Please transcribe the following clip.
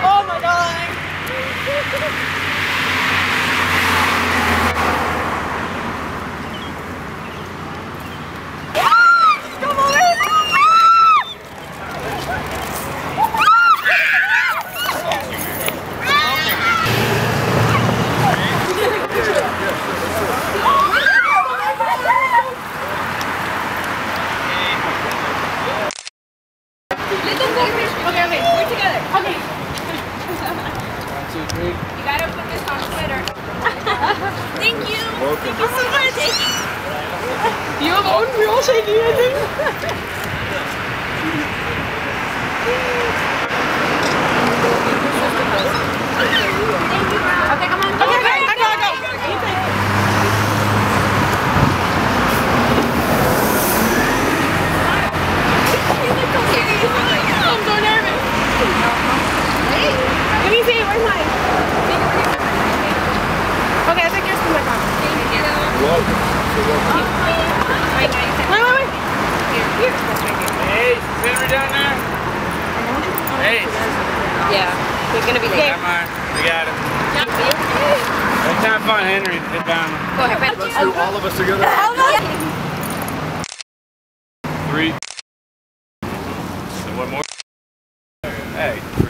Oh my God! Hey.